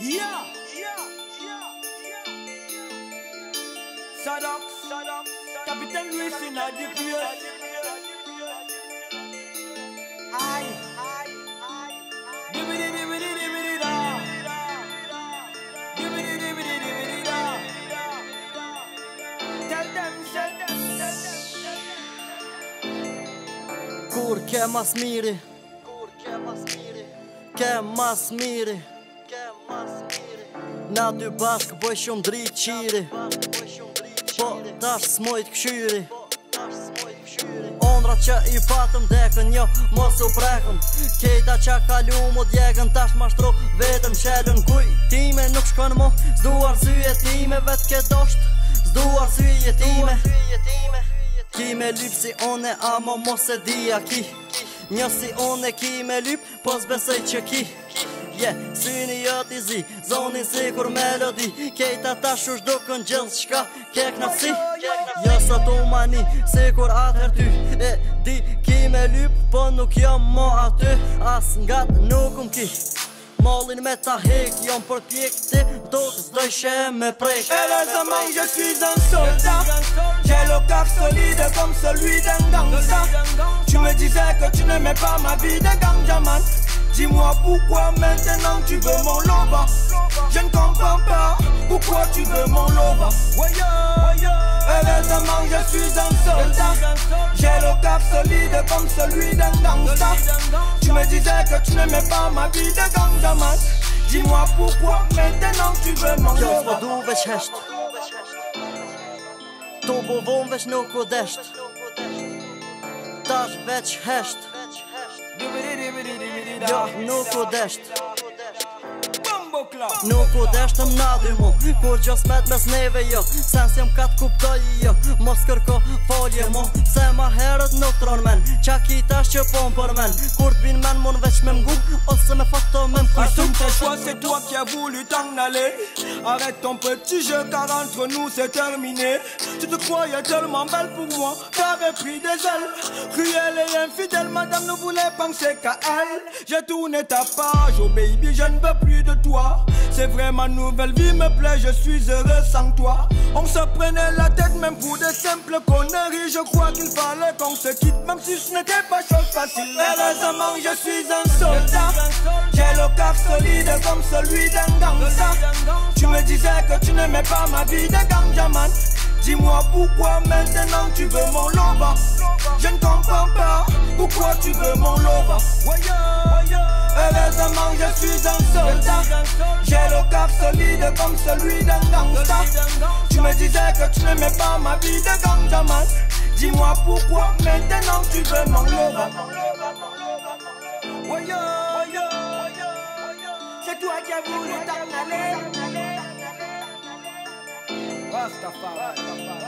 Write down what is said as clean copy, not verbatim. Saddam, Saddam, Capitaine Louis Sénat de Pieux. Aïe, aïe, aïe, aïe. Débédé, débédé, débédé, da. Débédé, débédé, débédé, da. Tell them. Kur kemas miri, kemas miri. Na dy bashk bëj shumë dritë qiri, po tash smojt këshyri. Ondrat që i patëm dekën, jo mos u prekëm, kejta që kalu mu djekën, tash mashtru vetëm shelën. Kujtime nuk shkon mu, zduar sy jetime, vet ke dosht, zduar sy jetime. Ki me lyp si one, amo mos e dia ki, një si one ki me lyp, po zbesej që ki. Syni jët i zi, zonin si kur melodi, kejta tash u shdukën gjithë shka kek nëpsi. Jësët u mani, si kur atër ty e di ki me lyp, po nuk jam mo aty. As nga të nuk ki, molin me ta hek, jam për pjek ti, do të zdojshe me prek. Ele zaman, je suis un soldat, j'ai le cœur solide comme celui d'un gangsta. Tu me disais que tu n'aimais pas ma vie de ganjaman. Dis-moi pourquoi maintenant tu veux mon lover. Je ne comprends pas pourquoi tu veux mon lover. Heureusement je suis un soldat, j'ai le cœur solide comme celui d'un gangsta. Tu me disais que tu n'aimais pas ma vie de gangstaman. Dis-moi pourquoi maintenant tu veux mon lover. Tu bovon veç nuk u desht, tash veç hesht. Jo, nuk u desht, nuk u deshtëm nadi mu, kur gjos met mes neve jo, sens jëm ka t'kuptoj jo, mos kërko folje mu, se ma herët nuk tron men, qa ki tash që pon për men, kur t'vin men mun veç me mgup, ose me fato me m'kujtum. Assume tes choix, c'est toi qui a voulu t'en aller, arrête ton petit jeu car entre nous c'est terminé. Tu te croyais tellement belle pour moi, t'avais pris des ailes, cruelle et infidèle, madame ne voulait penser qu'à elle. J'ai tourné ta page, oh baby je ne veux plus de toi. C'est vrai ma nouvelle vie me plaît, je suis heureux sans toi. On se prenait la tête même pour des simples conneries. Je crois qu'il fallait qu'on se quitte même si ce n'était pas chose facile. Heureusement je suis un soldat, j'ai le cœur solide comme celui d'un gangsta. Tu me disais que tu n'aimais pas ma vie de ganjaman. Dis-moi pourquoi maintenant tu veux mon lover. Je ne comprends pas pourquoi tu veux mon lover. Heureusement je suis un soldat, j'ai le cœur solide comme celui d'un gangsta. Tu me disais que tu n'aimais pas ma vie de gangstaman. Dis-moi pourquoi maintenant tu veux mon lover. C'est toi qui as voulu t'en aller. Rastafari.